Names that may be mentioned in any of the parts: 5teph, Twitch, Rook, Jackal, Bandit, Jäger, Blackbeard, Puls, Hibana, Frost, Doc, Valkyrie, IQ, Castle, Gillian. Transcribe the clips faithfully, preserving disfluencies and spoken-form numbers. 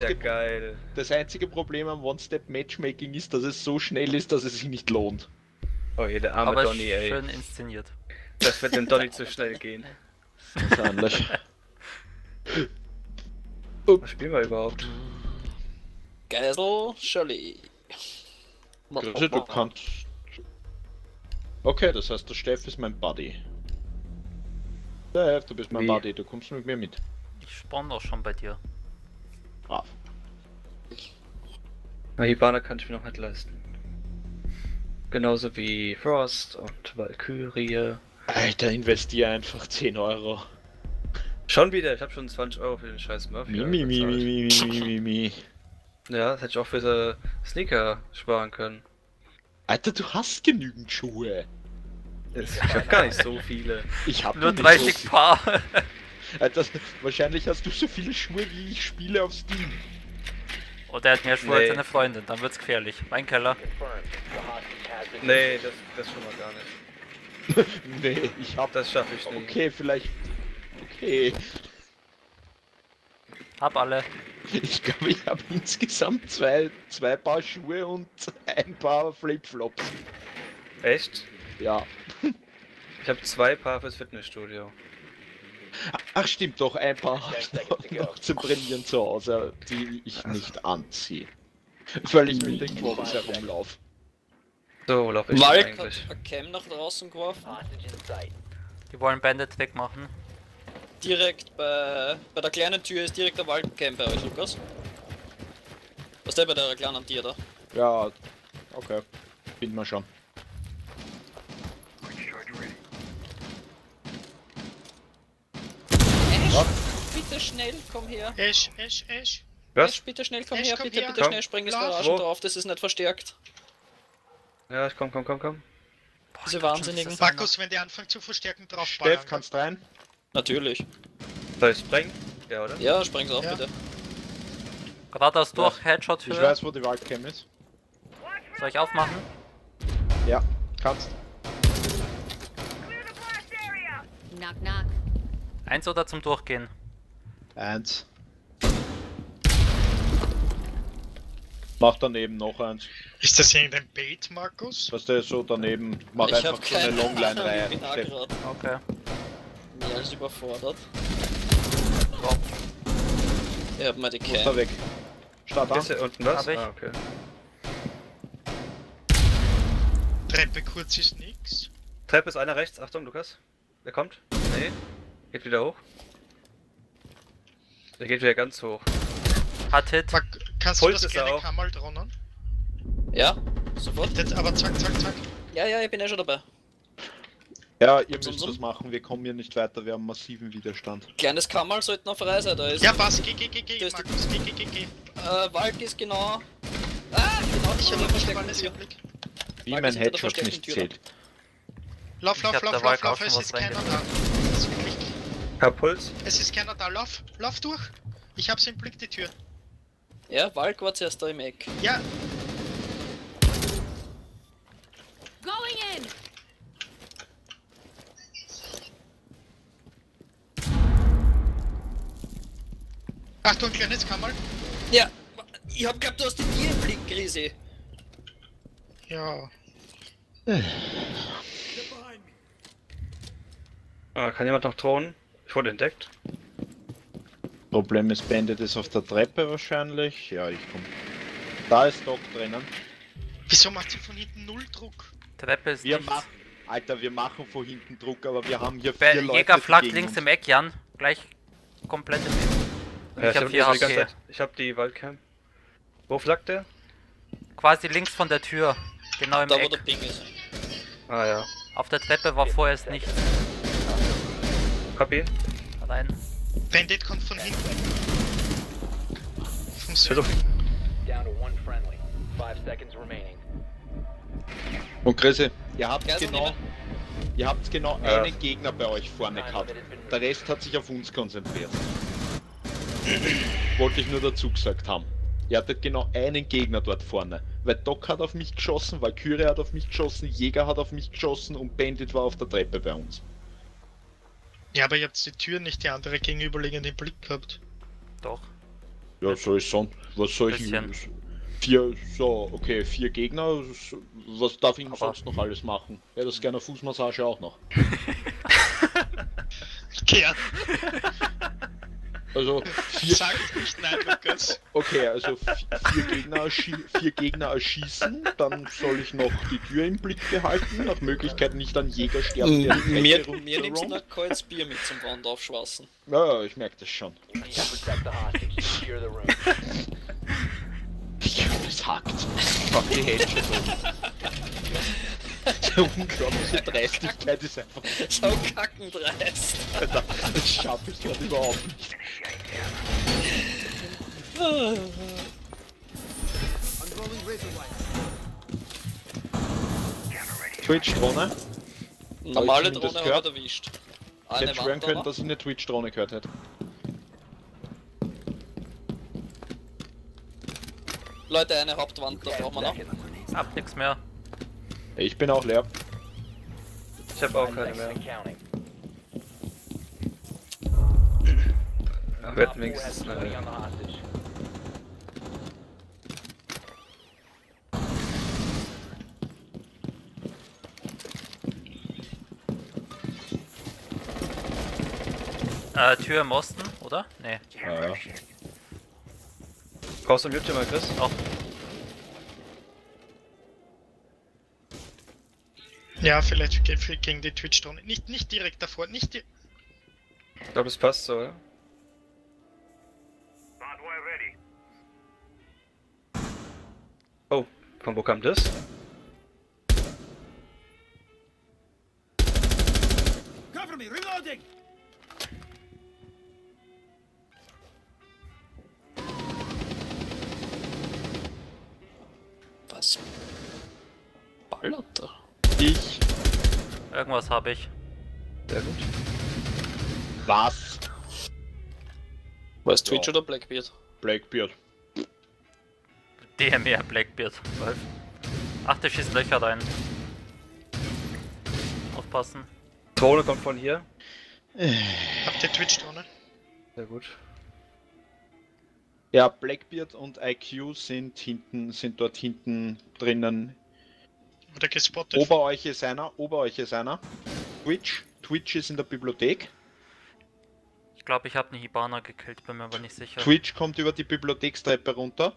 Ja, geil. Das einzige Problem am One-Step-Matchmaking ist, dass es so schnell ist, dass es sich nicht lohnt. Oh, je, der arme Donny, ey. Schön inszeniert. Das wird dem Donny zu schnell gehen. Das ist anders. Was spielen wir überhaupt? Castle, Shirley. Also, du kannst... Okay, das heißt, der Steff ist mein Buddy. Steff, du bist mein Wie? Buddy, du kommst mit mir mit. Ich spawn auch schon bei dir. Brav. Na, Hibana kann ich mir noch nicht leisten. Genauso wie Frost und Valkyrie. Alter, investiere einfach zehn Euro. Schon wieder, ich hab schon zwanzig Euro für den scheiß Murphy. Mi, mi, mi, mi, mi, mi, mi. Ja, das hätte ich auch für diese Sneaker sparen können. Alter, du hast genügend Schuhe. Ich hab gar nicht so viele. Ich hab nur dreißig Paar. Alter, wahrscheinlich hast du so viele Schuhe, wie ich spiele auf Steam. Oder er hat mehr Schuhe nee. als seine Freundin, dann wird's gefährlich. Mein Keller. Nee, das, das schon mal gar nicht. Nee, ich hab... Das schaffe ich nicht. Okay, vielleicht... Okay. Hab alle. Ich glaube, ich habe insgesamt zwei, zwei Paar Schuhe und ein Paar Flipflops. Echt? Ja. Ich habe zwei Paar fürs Fitnessstudio. Ach stimmt, doch ein Paar noch, noch zum Trainieren zu Hause, die ich nicht anziehe. Völlig mit den Quads herumlauf. So, lauf ich like. eigentlich. Hat Cam nach draußen geworfen. Die wollen Bandit wegmachen. Direkt bei, bei der kleinen Tür ist direkt der Waldcamp bei euch, Lukas. Was ist der bei der kleinen Tür da? Ja, okay. Finden wir schon. Ash, bitte schnell, komm her. Ash, Ash, Ash. Was? Ash, bitte schnell, komm Ash, her, komm bitte, her. bitte komm. schnell, spring das Garage drauf, das ist nicht verstärkt. Ja, ich komm, komm, komm, komm. Boah, Diese Wahnsinnigen. Markus, wenn die anfangen zu verstärken, drauf ballern. Steff, kannst rein. Natürlich. Soll ich sprengen? Ja, oder? Ja, spreng's auch ja. bitte. Geradeaus durch, Headshot Höhe. Ich weiß, wo die Wildcam ist. Soll ich aufmachen? Ja, kannst. Knock, knock. Eins oder zum Durchgehen? Eins. Mach daneben noch eins. Ist das irgendein Bait, Markus? Was der ist so daneben. Mach ich einfach so eine Longline rein. Okay. Er ist überfordert. Wow. Er hat mal die Cam. weg. Start an. Unten was? Hab ich. Ah, okay. Treppe kurz ist nix. Treppe ist einer rechts. Achtung, Lukas. Der kommt. Nee. Geht wieder hoch. Der geht wieder ganz hoch. Hat Hit. Fuck, kannst Puls du das kleine Kammerl dronnen? Ja, sofort. Jetzt aber zack, zack, zack. Ja, ja, ich bin ja schon dabei. Ja, ihr müsst das machen, wir kommen hier nicht weiter, wir haben massiven Widerstand. Kleines Kammerl sollten auf Reise, da ist... Ja, passt, geh, geh, geh, geh, Markus, geh, geh, geh, geh. Äh, Walk ist genau... Ah, genau, ich habe versteckten Tür. Wie mein Headshot nicht zählt. Lauf, lauf, lauf, lauf, lauf, es ist keiner da. Herr Puls? Es ist keiner da, lauf, lauf durch. Ich hab's im Blick, die Tür. Ja, Walk war zuerst da im Eck. Ja. Going in! Achtung, kleines Kammerl. Ja, ich hab gehabt, du hast den Tier im Blick, Riese. Ja. Ah, kann jemand noch drohen? Ich wurde entdeckt. Problem ist, Bandit ist auf der Treppe wahrscheinlich. Ja, ich komm. Da ist Doc drinnen. Wieso macht sie von hinten null Druck? Treppe ist wir machen, Alter, wir machen von hinten Druck, aber wir haben hier vier Leute. Jäger flaggt links im Eck, Jan. Gleich komplett im Eck. Ja, ich, ich hab die ganze Zeit, ich hab die Waldcam. Wo flaggt der? Quasi links von der Tür. Genau im da, Eck. Wo der Ding ist. Ah ja. Auf der Treppe war okay. vorerst nichts. Copy. Allein. Bandit kommt von hinten. Vom Süden. Und Grüße, ihr habt Gerst genau... Ihr habt genau ja. einen Gegner bei euch vorne gehabt. Der Rest hat sich auf uns konzentriert. Wollte ich nur dazu gesagt haben. Ihr hattet genau einen Gegner dort vorne. Weil Doc hat auf mich geschossen, Valkyrie hat auf mich geschossen, Jäger hat auf mich geschossen und Bandit war auf der Treppe bei uns. Ja, aber ihr habt die Tür nicht die andere gegenüberliegende im Blick gehabt. Doch. Ja, soll ich sonst? Was soll ich? Vier, so, okay, vier Gegner. Was darf ich aber sonst noch alles machen? Ja, das ist gerne Fußmassage auch noch. Kern. Also, vier... Sag es nicht, nein, Lukas. Okay, also vier Gegner, vier Gegner erschießen, dann soll ich noch die Tür im Blick behalten, nach Möglichkeit nicht an Jäger sterben, der die Mir, mir nimmst du noch kein Bier mit zum Wand aufschwassen. Ja, ich merke das schon. Ich hab das hackt. Fuck die Händchen. Die unglaubliche Dreistigkeit ist einfach... So kackendreist. Alter, das schaff ich gerade überhaupt nicht. Twitch-Drohne? Normale Drohne hat er erwischt. Ich hätte schwören können, dass ich eine Twitch-Drohne gehört hätte. Leute, eine Hauptwand, da brauchen wir noch. Ich hab nix mehr. Ich bin auch leer. Ich hab auch keine mehr. Wird wenigstens eine. Äh, Tür im Osten, oder? Nee. Ah, ja. Brauchst du ein YouTube mal, Chris? Auch. Ja, vielleicht gegen die Twitch-Drohne. Nicht, nicht direkt davor, nicht direkt. Ich glaube, es passt so, oder? Oh, von wo kam das? Cover me, reloading! Was? Ballert da? Ich. Irgendwas habe ich. Sehr gut. Was? War es Twitch ja. oder Blackbeard? Blackbeard. D M R Blackbeard. Ach, der schießt Löcher rein. Aufpassen. Drohne kommt von hier. Habt ihr Twitch-Drohne? Sehr gut. Ja, Blackbeard und I Q sind hinten, sind dort hinten drinnen. Oder gespottet. Ober euch ist einer, ober euch ist einer. Twitch, Twitch ist in der Bibliothek. Ich glaube, ich habe eine Hibana gekillt, bin mir aber nicht sicher. Twitch kommt über die Bibliothekstreppe runter.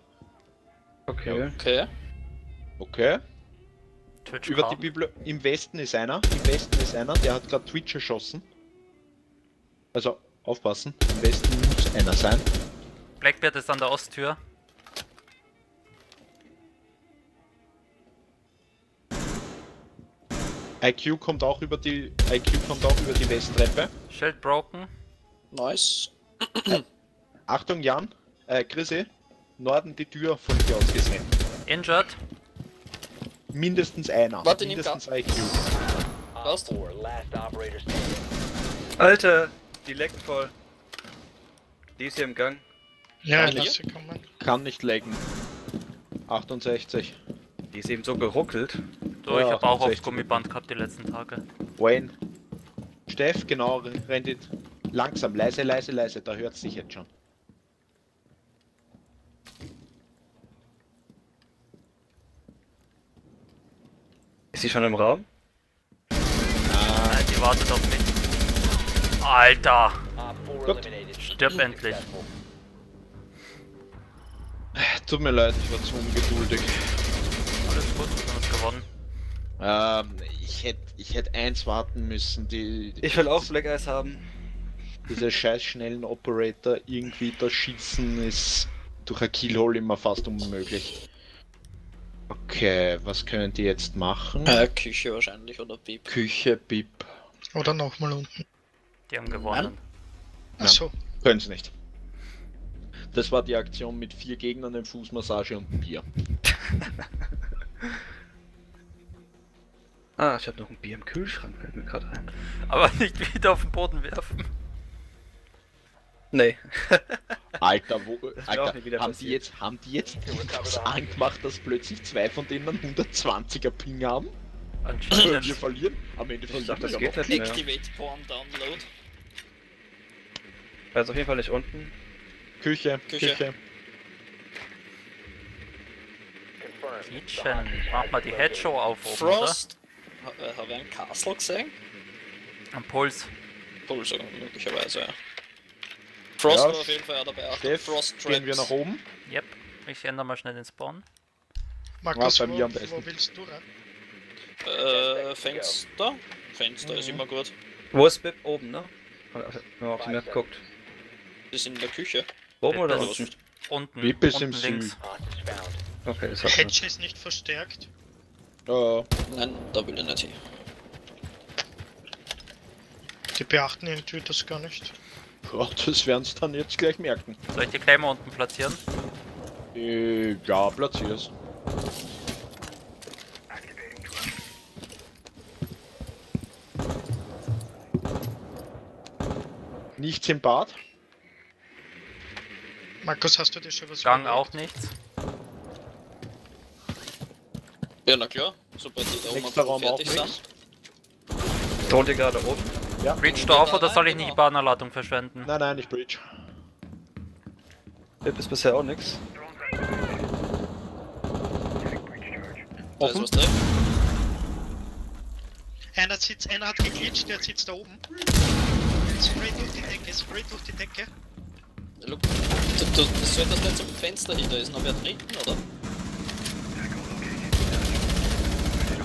Okay. Okay. Okay. Twitch über die Bibli Im Westen ist einer. Im Westen ist einer, der hat gerade Twitch erschossen. Also, aufpassen. Im Westen muss einer sein. Blackbeard ist an der Osttür. I Q kommt auch über die. I Q kommt auch über die Westtreppe. Shield broken. Nice. Äh, Achtung Jan, äh, Chrissy. Norden die Tür von dir aus gesehen. Injured. Mindestens einer. Warte, mindestens I Q. Was? Alter, die leckt voll. Die ist hier im Gang. Ja, kann nicht, kann nicht lecken. achtundsechzig. Die ist eben so geruckelt. So, ja, ich hab auch aufs Gummiband gehabt die letzten Tage. Wayne. Steff, genau, rennt it. Langsam, leise, leise, leise, da hört's dich jetzt schon. Ist sie schon im Raum? Nein, ah, die wartet auf mich. Alter! Gut. Stirb endlich. Tut mir leid, ich war zu ungeduldig. Alles gut, wir haben es gewonnen. Ähm, ich hätte ich hätt eins warten müssen, die... die ich will auch Black Eyes haben. Diese scheiß schnellen Operator, irgendwie das Schießen ist durch ein Killhole immer fast unmöglich. Okay, was können die jetzt machen? Äh, Küche wahrscheinlich oder Bip. Küche, Bip. Oder nochmal unten. Die haben gewonnen. Achso. Können sie nicht. Das war die Aktion mit vier Gegnern, einem Fußmassage und einem Bier. Ah, ich hab noch ein Bier im Kühlschrank, fällt mir gerade ein. Aber nicht wieder auf den Boden werfen. Nee. Alter, wo... Alter, haben die jetzt, haben die jetzt was angemacht, dass plötzlich zwei von denen einen hundertzwanziger Ping haben? Anscheinend. Wir verlieren? Am Ende von der Sache geht das nicht. Activate Form Download. Also auf jeden Fall nicht unten. Küche, Küche. Küche. Kitchen. Mach mal die Headshow auf. Frost. Oder? Haben wir einen Castle gesehen? Ein Puls. Puls, möglicherweise, ja. Frost ja, war auf jeden Fall ja dabei. Steph, Frost gehen wir nach oben. Yep, ich ändere mal schnell den Spawn. Markus, ja, bei mir am besten. Wo willst du rein? Äh, Fenster. Fenster mhm. ist immer gut. Wo ist Bib? Oben, ne? Wenn man auf die Map geguckt. Die sind in der Küche. Oben Bib oder draußen? Unten. Bib ist unten im links. Okay, das hat Hedge ist nicht verstärkt. Oh. Nein, da will er nicht hin. Die beachten irgendwie das gar nicht. Boah, das werden sie dann jetzt gleich merken. Soll ich die Claimer unten platzieren? Äh, ja, platzier's. Nichts im Bad. Markus, hast du dir schon was Gang überlegt? Auch nichts. Ja, na klar. Sobald die da oben Raum fertig sind. Tod ihr gerade oben? Ja. Breach du auf, oder soll ich nicht die Hibana-Ladung verschwenden? Nein, nein, ich breach. Bib ist bisher auch nix. Offen? Einer sitzt, einer hat geglitscht, der sitzt da oben. Spray durch die Decke, Spray durch die Decke. Look, du, du, das soll das nicht zum Fenster hin, da ist noch wer drin, oder?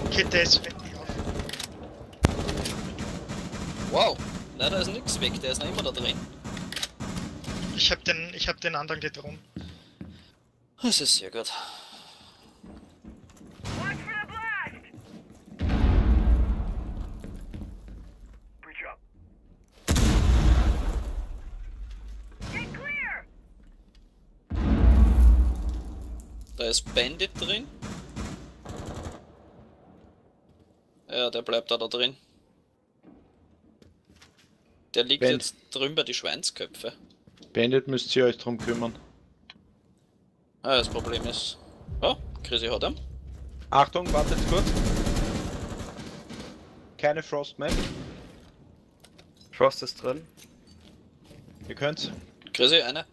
Okay, der ist weg. Wow, nein, da ist nix weg, der ist noch immer da drin. Ich hab den, ich hab den anderen gedrungen. Das ist sehr gut. Da ist Bandit drin. Ja, der bleibt da, da drin. Der liegt Band. Jetzt drüben bei die Schweinsköpfe. Bandit müsst ihr euch drum kümmern. Ah, das Problem ist... Oh, Chrissy hat ihn. Achtung, wartet kurz. Keine Frost mehr. Frost ist drin. Ihr könnt's. Chrissy, eine.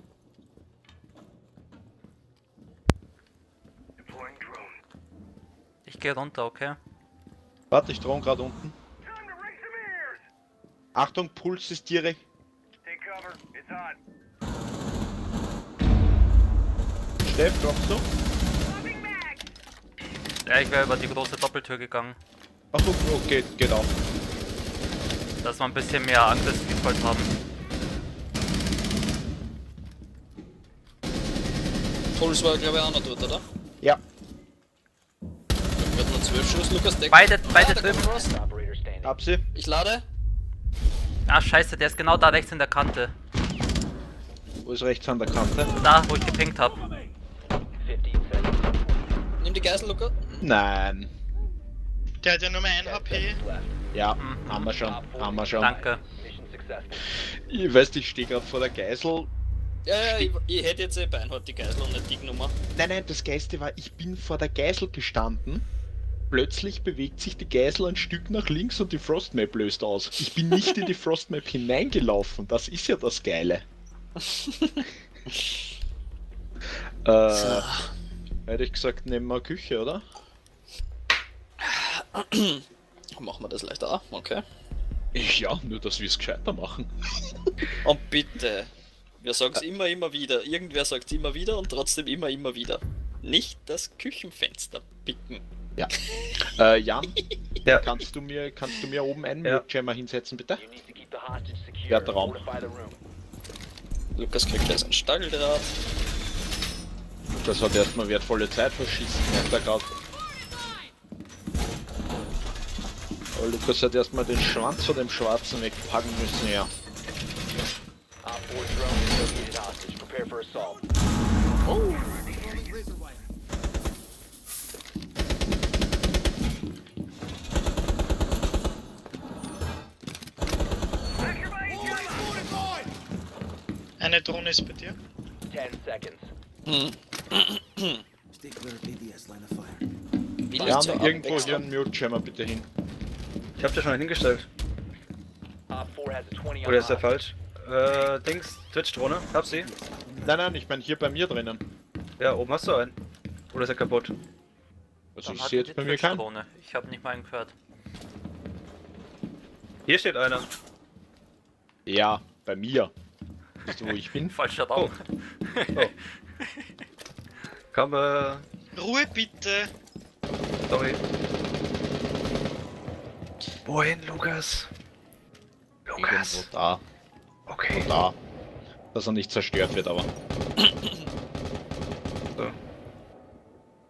Ich geh runter, okay? Warte, ich drohe gerade unten. Achtung, Puls ist direkt. Steff, droppst du? Ja, ich wäre über die große Doppeltür gegangen. Achso, okay, geht auf. Dass wir ein bisschen mehr Angriffsvielfalt haben. Puls war glaube ich auch noch dort, oder? Ja. Ich hab nur zwölf Schuss, Lukas deckt. Beide, beide drüben. Hab sie. Ich lade. Ah scheiße, der ist genau da rechts in der Kante. Wo ist rechts an der Kante? Da, wo ich gepinkt hab. Nimm die Geisel, Lukas. Nein. Der hat ja nur mehr ein H P. Ja, mhm. haben wir schon, haben wir schon. Danke. Ich weiß, ich stehe gerade vor der Geisel. Ja, ja, ich, ich hätte jetzt eh beinhart die Geisel und nicht die Nummer. Nein, nein, das Geiste war, ich bin vor der Geisel gestanden. Plötzlich bewegt sich die Geisel ein Stück nach links und die Frostmap löst aus. Ich bin nicht in die Frostmap hineingelaufen, das ist ja das Geile. äh, so. Hätte ich gesagt, nehmen wir Küche, oder? Machen wir das leichter ab, okay? Ja, nur dass wir es gescheiter machen. Und bitte, wir sagen es immer, immer wieder. Irgendwer sagt es immer wieder und trotzdem immer, immer wieder. Nicht das Küchenfenster picken. Ja. äh, Jan, ja. Kannst, du mir, kannst du mir oben einen ja. Milkjammer hinsetzen, bitte? Ja, der Raum. Lukas kriegt jetzt einen Stacheldraht. Lukas hat erstmal wertvolle Zeit verschissen. Da gerade. Oh, Lukas hat erstmal den Schwanz von dem Schwarzen wegpacken müssen, ja. Oh. Eine Drohne ist bei dir. Hm. Wir haben irgendwo hier einen Mute-Jammer bitte hin. Ich hab dir schon hingestellt. Oder ist der falsch? Äh, Dings, Twitch-Drohne, hab sie. Nein, nein, ich meine hier bei mir drinnen. Ja, oben hast du einen. Oder ist er kaputt? Also ich sehe jetzt bei mir keinen. Ich habe nicht mal einen gehört. Hier steht einer. Ja, bei mir. Weißt du, wo ich bin? Falscher Raum. Oh. Oh. Komm, äh... Ruhe bitte! Sorry. Wohin, Lukas? Lukas? Irgendwo da. Okay. Irgendwo da. Dass er nicht zerstört wird, aber... So.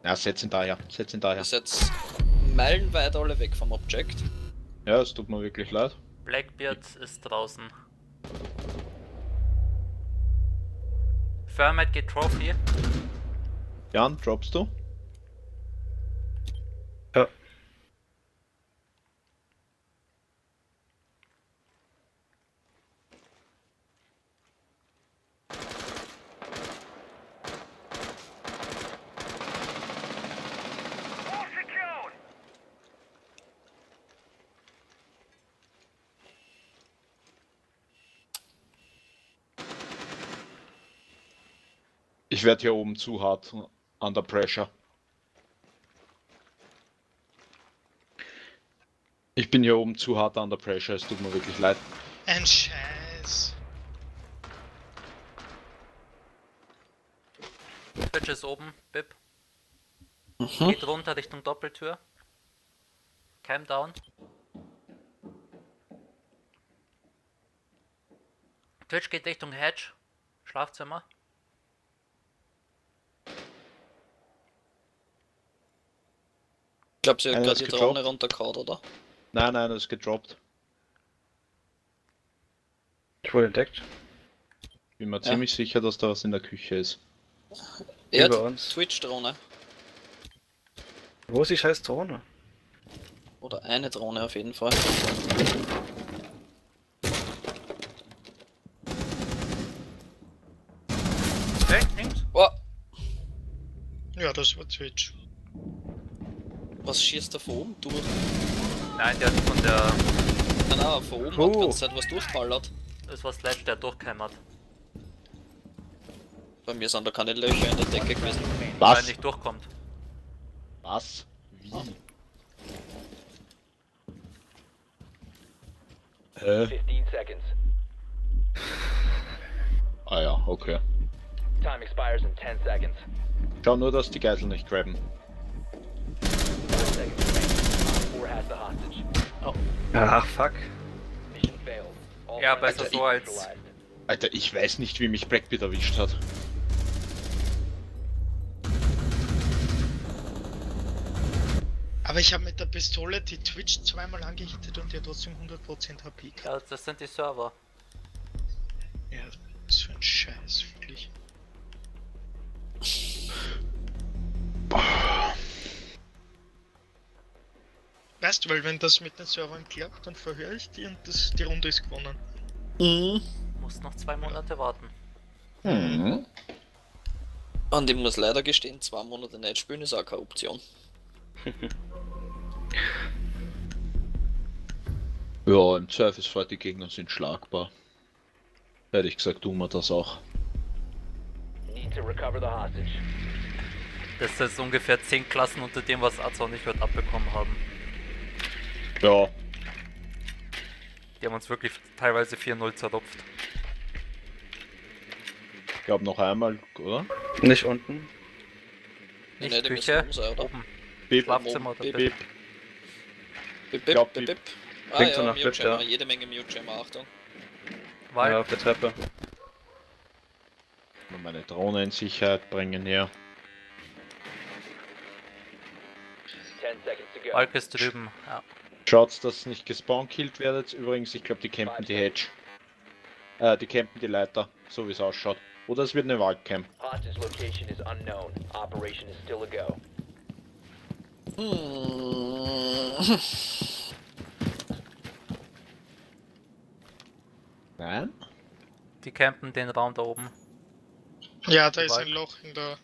Ja, setz ihn daher. Setz ihn daher. Das ist jetzt meilenweit alle weg vom Objekt. Ja, es tut mir wirklich leid. Blackbeard ist draußen. Fermat geht Trophy. Jan, droppst du? Ja. Ich werde hier oben zu hart under pressure. Ich bin hier oben zu hart under pressure, es tut mir wirklich leid. Ein Scheiß. Twitch ist oben, Bip. Mhm. Geht runter Richtung Doppeltür. Cam down. Twitch geht Richtung Hedge, Schlafzimmer. Ich glaube, sie hat gerade die Drohne runtergehauen, oder? Nein, nein, das ist gedroppt. Ich wurde entdeckt. Ich bin mir ja. ziemlich sicher, dass da was in der Küche ist. Er Über hat uns. Twitch-Drohne. Wo ist die scheiß Drohne? Oder eine Drohne auf jeden Fall. Hey, links? Oh. Ja, das war Twitch. Was schießt da von oben durch? Nein, der hat von der... Nein, nein, von oben oh. hat die ganze Zeit was durchballert. Das war Slash, der durchgehämmert. Bei mir sind da keine Löcher in der Decke gewesen. Was? Weil er nicht durchkommt. Was? Wie? Hä? fifteen seconds. Ah ja, okay. Time expires in ten seconds. Schau nur, dass die Geiseln nicht grabben. Oh. Ach fuck. Ja, besser so als... Alter, ich weiß nicht, wie mich Blackbeard erwischt hat. Aber ich habe mit der Pistole die Twitch zweimal angehittet und ihr trotzdem hundert Prozent H P gehabt. Ja, das sind die Server. Ja, das ist für ein Scheiß, wirklich. Weißt du, weil wenn das mit den Servern klappt, dann verhöre ich die und das, die Runde ist gewonnen. Mhm. Muss noch zwei Monate ja. warten. Mhm. Und ich muss leider gestehen, zwei Monate nicht spielen ist auch keine Option. Ja, im Zweifelsfall die Gegner sind schlagbar. Hätte ich gesagt, tun wir das auch. Das ist ungefähr zehn Klassen unter dem, was Azor nicht wird abbekommen haben. Ja. Die haben uns wirklich teilweise vier null zertopft. Ich glaube noch einmal, oder? Nicht unten. Nicht nee, Küche, sein, oben. Bip, Schlafzimmer oder Bip. Bip, Bip, Bip, Bip. Bip, Bip. Ah Klingt ja, so nach Bip, ja. Jede Menge Mute-Jammer, Achtung. Weil ja, auf der Treppe. Nur meine Drohne in Sicherheit bringen hier. Alk ist drüben, ja. Schaut's, dass nicht gespawnkillt werdet. Übrigens, ich glaube, die campen die Hedge. Äh, die campen die Leiter, so wie es ausschaut. Oder es wird eine Waldcamp. Nein? Die campen den Raum da oben. Ja, da ist ein Loch in der,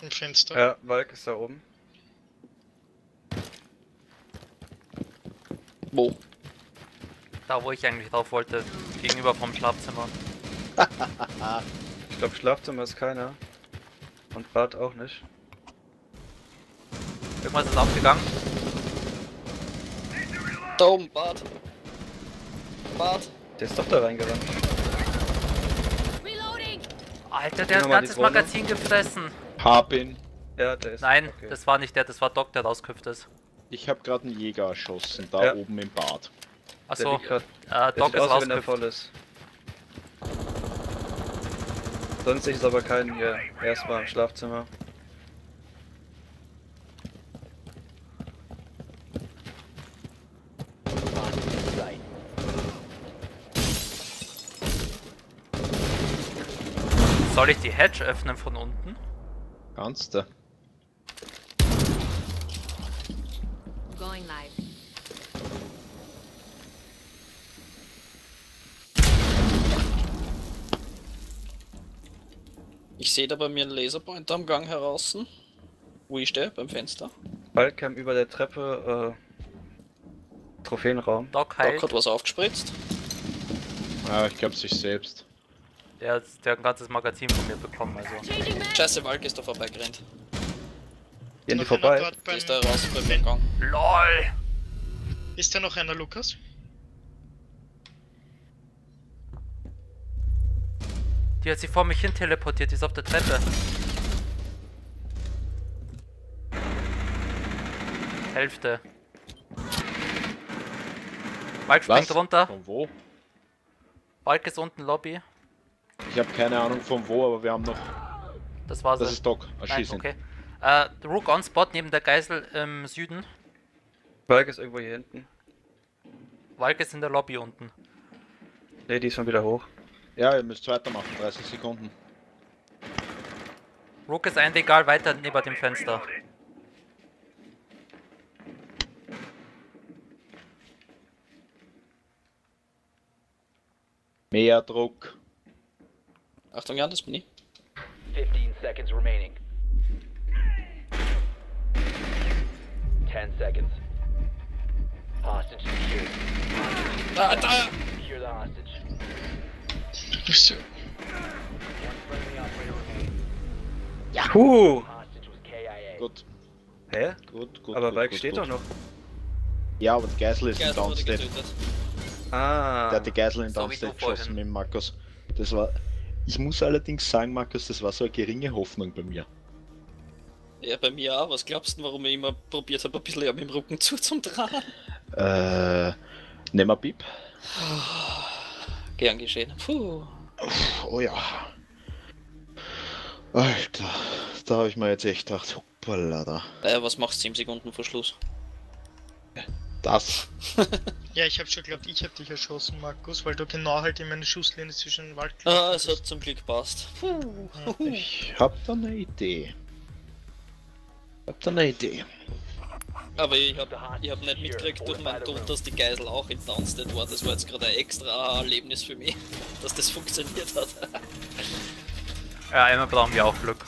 im Fenster. Ja, Walk ist da oben. Wo? Da, wo ich eigentlich drauf wollte, gegenüber vom Schlafzimmer. Ich glaube, Schlafzimmer ist keiner. Und Bad auch nicht. Irgendwas ist aufgegangen. Da oben, Bart. Bart. Der ist doch da reingerannt. Alter, der hat ein ganzes Magazin gefressen. Hab ihn. Ja, der ist. Nein, okay. Das war nicht der, das war Doc, der rausgehüpft ist. Ich hab gerade einen Jäger erschossen, da ja. Oben im Bad. Achso, äh, Doc ist rausgehüpft. Wenn er voll ist. Sonst ist aber kein hier. Erstmal im Schlafzimmer. Soll ich die Hedge öffnen von unten? Kannst du. Going live. Ich sehe da bei mir einen Laserpointer am Gang heraus. Wo ich stehe, beim Fenster. Bald kam über der Treppe äh, Trophäenraum. Doc, Doc hat was aufgespritzt. Ah, ich glaube sich selbst. Der hat, der hat ein ganzes Magazin von mir bekommen, also. Scheiße, Valk ist da vorbeigerannt. Ja, nicht vorbei. Die ist da raus beim Eingang. LOL! Ist da noch einer, Lukas? Die hat sich vor mich hin teleportiert, die ist auf der Treppe. Hälfte. Valk springt runter. Von wo? Valk ist unten, Lobby. Ich habe keine Ahnung von wo, aber wir haben noch. Das war's. Das ist Doc. Erschießen. Nein, okay. Äh, Rook on Spot neben der Geisel im Süden. Valk ist irgendwo hier hinten. Valk ist in der Lobby unten. Ne, die ist schon wieder hoch. Ja, ihr müsst weitermachen, dreißig Sekunden. Rook ist ein Degal weiter neben dem Fenster. Mehr Druck. Achtung, ja, das bin ich. fifteen seconds remaining. ten seconds. Hostage secured. Da, da! Secure the hostage. So. Ja. Huh. Gut. Hä? Gut, gut. Aber Valk steht gut. Doch noch. Ja, aber die Geisel ist im Downstab. Ah. Der hat die Geisel in Downstab geschossen mit Markus. Das war. Ich muss allerdings sagen, Markus, das war so eine geringe Hoffnung bei mir. Ja, bei mir auch. Was glaubst du, warum ich immer probiert habe, ein bisschen mit dem Rücken zu zum Tragen? Äh, nimm mal Piep. Gern geschehen. Puh. Oh ja. Alter, da habe ich mir jetzt echt gedacht, hoppala da. Äh, was machst du sieben Sekunden vor Schluss? Das. Ja, ich hab schon geglaubt, ich hab dich erschossen, Markus, weil du genau halt in meine Schusslinie zwischen den Wald. Ah, es hat zum Glück passt. Puh. Ich hab da eine Idee. Ich hab da eine Idee. Aber ich hab, ich hab nicht mitgekriegt durch meinen Tod, dass die Geisel auch in Downstate war. Das war jetzt gerade ein extra Erlebnis für mich, dass das funktioniert hat. Ja, immer brauchen wir auch Glück.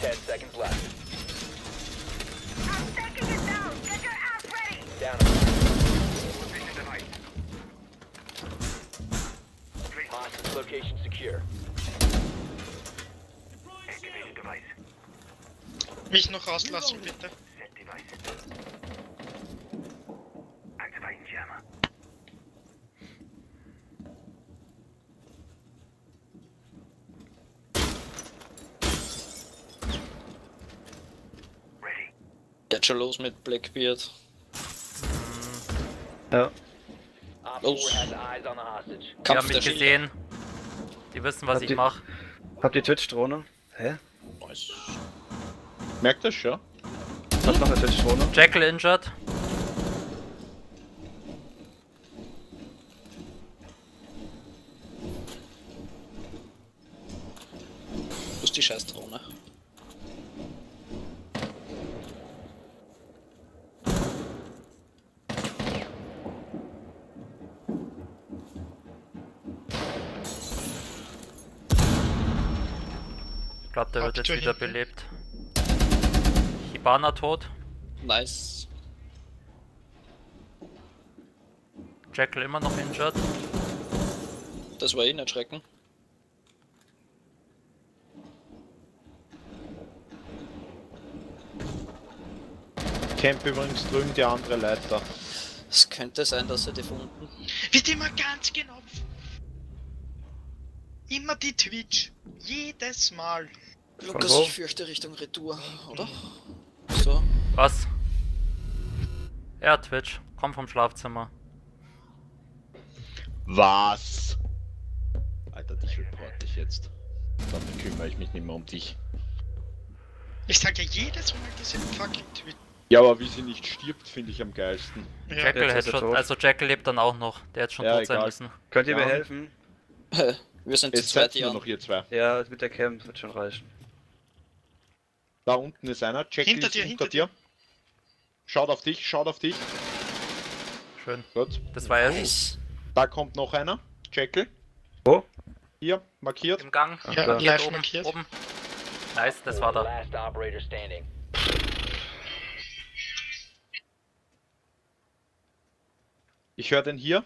ten seconds left. I'm taking it down. Get your ass ready. Down. Hostage location secure. Activated device. Mich noch rauslassen, bitte. Set device. Activating jammer. Geht schon los mit Blackbeard. Ja. Los. Die haben mich gesehen. Die wissen, was ich mache. Habt ihr Twitch-Drohne? Hä? Nice. Merkt das schon? Hat noch eine Twitch-Drohne. Jackal injured. Wo ist die Scheiß-Drohne? Glaub, der wird jetzt wieder belebt. Hibana tot. Nice. Jackal immer noch injured. Das war ihn erschrecken. Camp übrigens drüben die andere Leiter. Es könnte sein, dass er die von unten. Wisst ihr mal ganz genau. Immer die Twitch. Jedes Mal. Lukas, ich fürchte Richtung Retour, oder? So. Was? Ja, Twitch. Komm vom Schlafzimmer. Was? Alter, dich report dich jetzt. Dann kümmere ich mich nicht mehr um dich. Ich sage ja jedes Mal diese fucking Twitch. Ja, aber wie sie nicht stirbt, finde ich am geilsten. Ja. Jackal hätte schon, also Jackal lebt dann auch noch. Der hätte schon ja, tot sein egal. müssen. Könnt ihr ja. mir helfen? Wir sind jetzt zweit hier noch hier zwei. Ja, mit der Camp wird schon reichen. Da unten ist einer. Jackal hinter dir, hinter dir. dir. Schaut auf dich, schaut auf dich. Schön. Gut. Das war nice. er. Da kommt noch einer. Jackal. Wo? Oh. Hier, markiert. Im Gang. Ach, ja, markiert oben, markiert. oben. Nice, das war da. Ich höre den hier.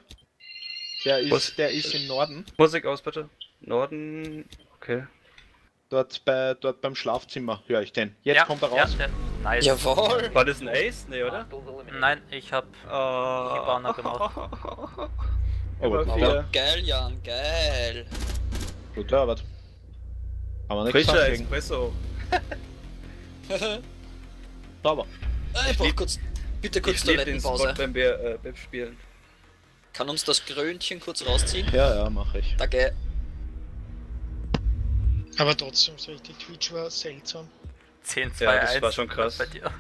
Der ist, Was? der ist im Norden. Musik aus, bitte. Norden. Okay. Dort bei, dort beim Schlafzimmer höre ich den. Jetzt ja, kommt er raus. Ja, der, nice. Jawohl. War das ein Ace? Nee, oder? Nein, ich hab uh, Hibana gemacht. Aber ja. Geil, Jan, geil. Gute Arbeit. Aber nichts Frischer Espresso. Sauber. Ich, ich brauch kurz. Bitte kurz Toilettenpause. Wenn wir äh, Beb spielen. Kann uns das Grönchen kurz rausziehen? Ja, ja, mache ich. Danke. Aber trotzdem, so richtig, Twitch war seltsam. zehn zwei eins. Ja, das war schon krass. Bei dir.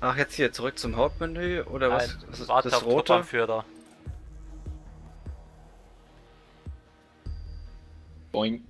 Ach, jetzt hier zurück zum Hauptmenü oder was? Nein, was ist warte das auf rote? Boing.